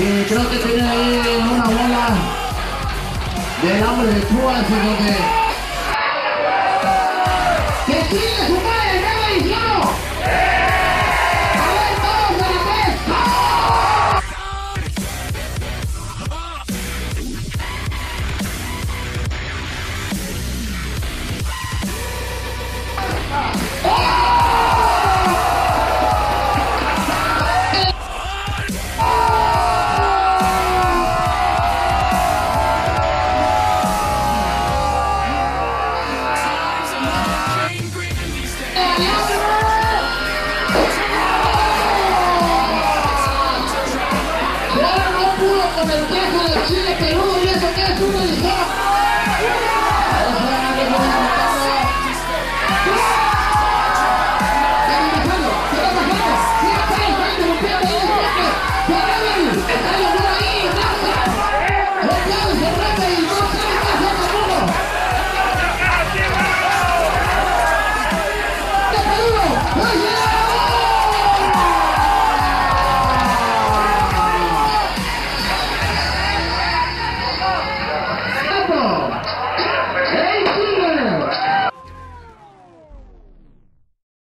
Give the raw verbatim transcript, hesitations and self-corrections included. y creo que tiene ahí una bola del hombre de Cuba, así que